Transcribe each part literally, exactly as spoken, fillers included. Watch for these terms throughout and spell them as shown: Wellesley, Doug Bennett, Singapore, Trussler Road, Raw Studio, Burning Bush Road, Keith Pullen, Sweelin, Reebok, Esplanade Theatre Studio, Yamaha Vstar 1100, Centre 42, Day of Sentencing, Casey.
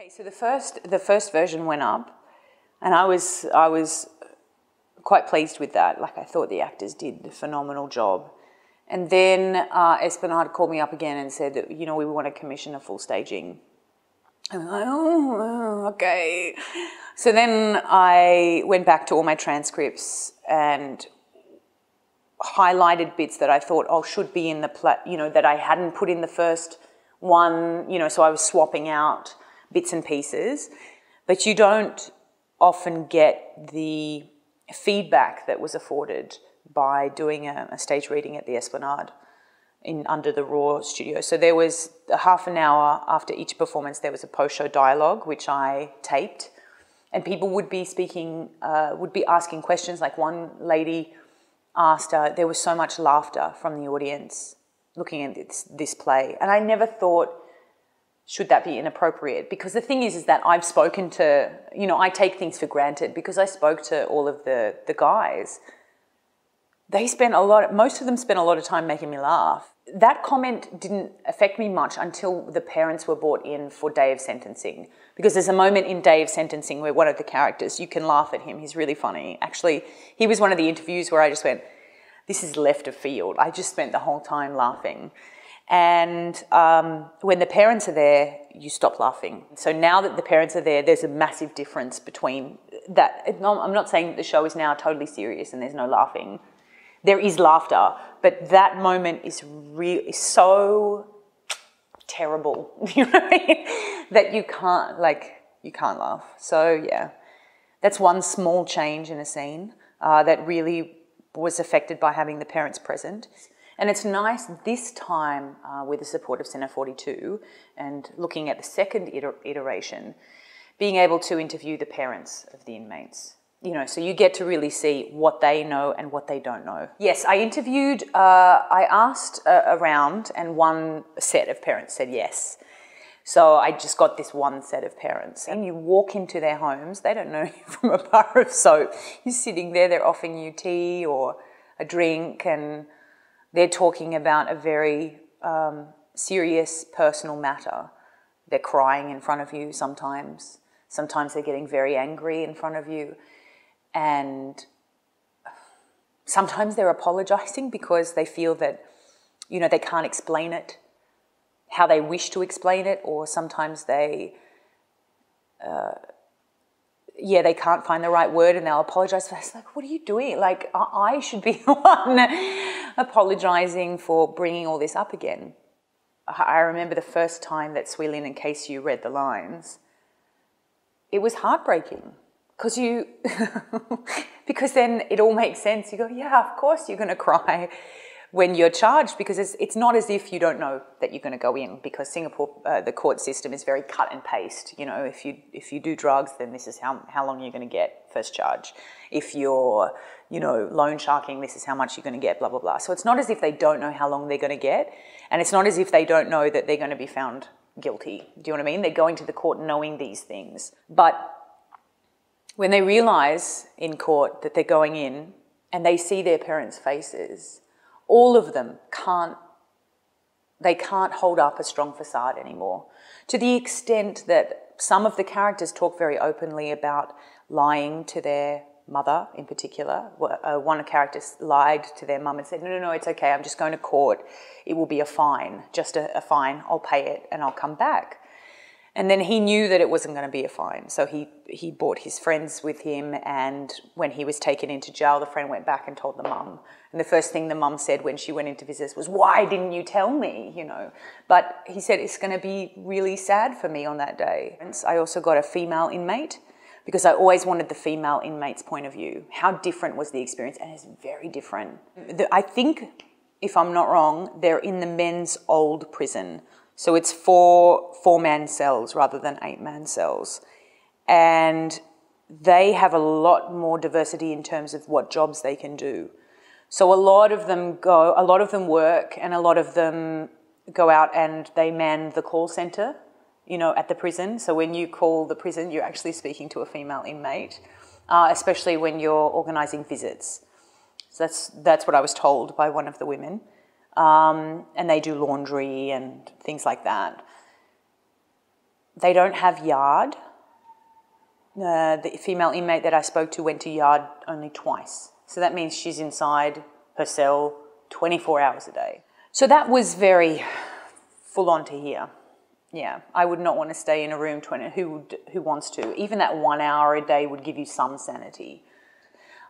Okay, so the first the first version went up, and I was I was quite pleased with that. Like, I thought the actors did a phenomenal job. And then uh, Esplanade called me up again and said that, you know, we want to commission a full staging. And I was like, oh, okay. So then I went back to all my transcripts and highlighted bits that I thought, oh, should be in the play, you know, that I hadn't put in the first one, you know, so I was swapping out bits and pieces. But you don't often get the feedback that was afforded by doing a, a stage reading at the Esplanade in under the Raw Studio. So there was a half an hour after each performance, there was a post-show dialogue, which I taped, and people would be speaking, uh, would be asking questions. Like, one lady asked, uh, there was so much laughter from the audience looking at this, this play. And I never thought, should that be inappropriate? Because the thing is, is that I've spoken to, you know, I take things for granted because I spoke to all of the, the guys. They spent a lot, most of them spent a lot of time making me laugh. That comment didn't affect me much until the parents were brought in for Day of Sentencing, because there's a moment in Day of Sentencing where one of the characters, you can laugh at him, he's really funny. Actually, he was one of the interviews where I just went, this is left of field. I just spent the whole time laughing. And um, when the parents are there, you stop laughing. So now that the parents are there, there's a massive difference between that. I'm not saying that the show is now totally serious and there's no laughing. There is laughter, but that moment is really so terrible, you know what I mean? That you can't, like, you can't laugh. So yeah, that's one small change in a scene uh, that really was affected by having the parents present. And it's nice this time uh, with the support of Centre forty-two and looking at the second iter iteration, being able to interview the parents of the inmates. You know, so you get to really see what they know and what they don't know. Yes, I interviewed, uh, I asked uh, around, and one set of parents said yes. So I just got this one set of parents. And you walk into their homes, they don't know you from a bar of soap. You're sitting there, they're offering you tea or a drink, and they're talking about a very um, serious personal matter. They're crying in front of you sometimes. Sometimes they're getting very angry in front of you. And sometimes they're apologizing because they feel that, you know, they can't explain it how they wish to explain it, or sometimes they, uh, yeah, they can't find the right word and they'll apologize for it. It's like, what are you doing? Like, I should be the one apologizing for bringing all this up again. I remember the first time that Sweelin and Casey read the lines, it was heartbreaking. Because you, because then it all makes sense. You go, yeah, of course you're going to cry when you're charged, because it's, it's not as if you don't know that you're going to go in, because Singapore, uh, the court system is very cut and paste. You know, if you, if you do drugs, then this is how, how long you're going to get first charge. If you're, you know, loan sharking, this is how much you're going to get, blah, blah, blah. So it's not as if they don't know how long they're going to get, and it's not as if they don't know that they're going to be found guilty. Do you know what I mean? They're going to the court knowing these things. But when they realise in court that they're going in and they see their parents' faces, all of them can't, they can't hold up a strong facade anymore, to the extent that some of the characters talk very openly about lying to their mother in particular. One character lied to their mum and said, no, no, no, it's okay, I'm just going to court. It will be a fine, just a, a fine, I'll pay it and I'll come back. And then he knew that it wasn't going to be a fine. So he, he brought his friends with him, and when he was taken into jail, the friend went back and told the mum. And the first thing the mum said when she went in to visit was, why didn't you tell me, you know? But he said, it's going to be really sad for me on that day. And I also got a female inmate, because I always wanted the female inmate's point of view. How different was the experience? And it's very different. The, I think, if I'm not wrong, they're in the men's old prison. So it's four four-man cells rather than eight-man cells. And they have a lot more diversity in terms of what jobs they can do. So a lot of them go, a lot of them work, and a lot of them go out and they man the call centre, you know, at the prison. So when you call the prison, you're actually speaking to a female inmate, uh, especially when you're organising visits. So that's, that's what I was told by one of the women. Um, and they do laundry and things like that. They don't have yard. Uh, the female inmate that I spoke to went to yard only twice. So that means she's inside her cell twenty-four hours a day. So that was very full on to hear. Yeah, I would not want to stay in a room twenty. Who would, who wants to? Even that one hour a day would give you some sanity.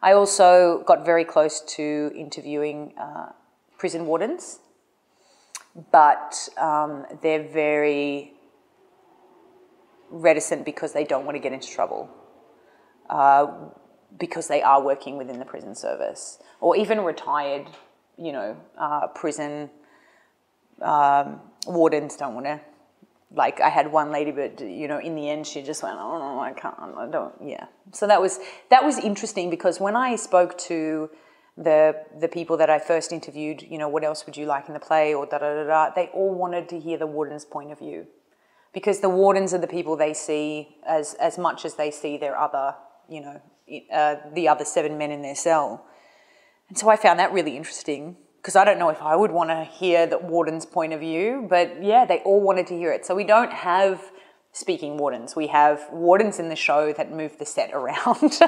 I also got very close to interviewing uh, prison wardens, but um, they're very reticent because they don't want to get into trouble, uh, because they are working within the prison service, or even retired, you know, uh, prison um, wardens don't want to. Like, I had one lady, but, you know, in the end she just went, oh, no, I can't, I don't, yeah. So that was, that was interesting, because when I spoke to the the people that I first interviewed, you know, what else would you like in the play, or da-da-da-da, they all wanted to hear the warden's point of view, because the wardens are the people they see as, as much as they see their other, you know, uh, the other seven men in their cell. And so I found that really interesting, because I don't know if I would want to hear the warden's point of view, but yeah, they all wanted to hear it. So we don't have speaking wardens. We have wardens in the show that move the set around.